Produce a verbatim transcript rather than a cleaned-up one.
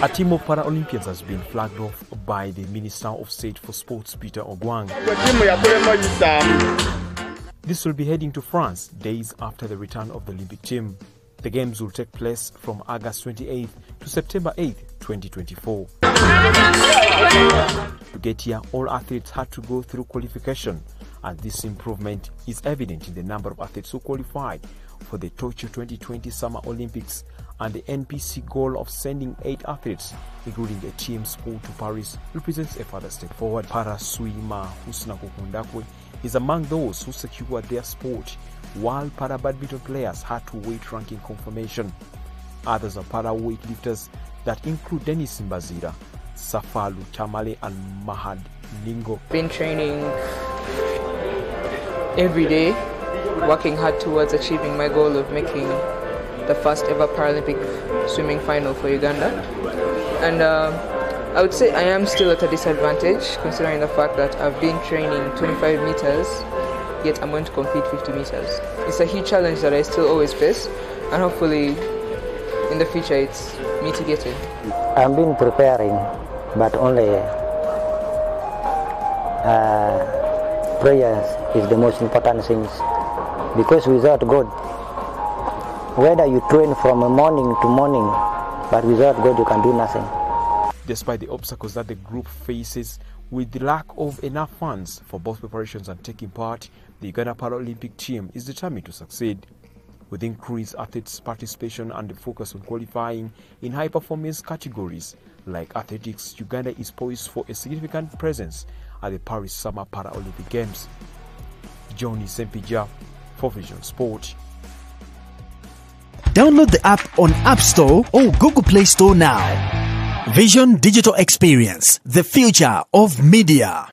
A team of Paralympians has been flagged off by the Minister of State for Sports, Peter Ogwang. This will be heading to France days after the return of the Olympic team. The Games will take place from August twenty-eighth to September eighth, twenty twenty-four. To get here, all athletes had to go through qualification, and this improvement is evident in the number of athletes who qualified for the Tokyo twenty twenty Summer Olympics and the N P C goal of sending eight athletes, including a team sport, to Paris represents a further step forward. Para-swimmer Husna Kukundakwe is among those who secured their sport, while para-badminton players had to wait ranking confirmation. Others are para-weightlifters that include Denis Mbazira, Safalu Tamale and Mahad Ningo. Been training every day, working hard towards achieving my goal of making the first ever Paralympic swimming final for Uganda. And uh, I would say I am still at a disadvantage, considering the fact that I've been training twenty-five meters, yet I'm going to compete fifty meters. It's a huge challenge that I still always face, and hopefully in the future it's mitigated. I've been preparing, but only uh, prayers is the most important thing, because without God, whether you train from morning to morning, but without God you can do nothing. Despite the obstacles that the group faces, with the lack of enough funds for both preparations and taking part, the Uganda Paralympic team is determined to succeed. With increased athletes' participation and the focus on qualifying in high-performance categories like athletics, Uganda is poised for a significant presence at the Paris Summer Paralympic Games. Johnny Sempija for Vision Sport. Download the app on App Store or Google Play Store now. Vision Digital Experience, the future of media.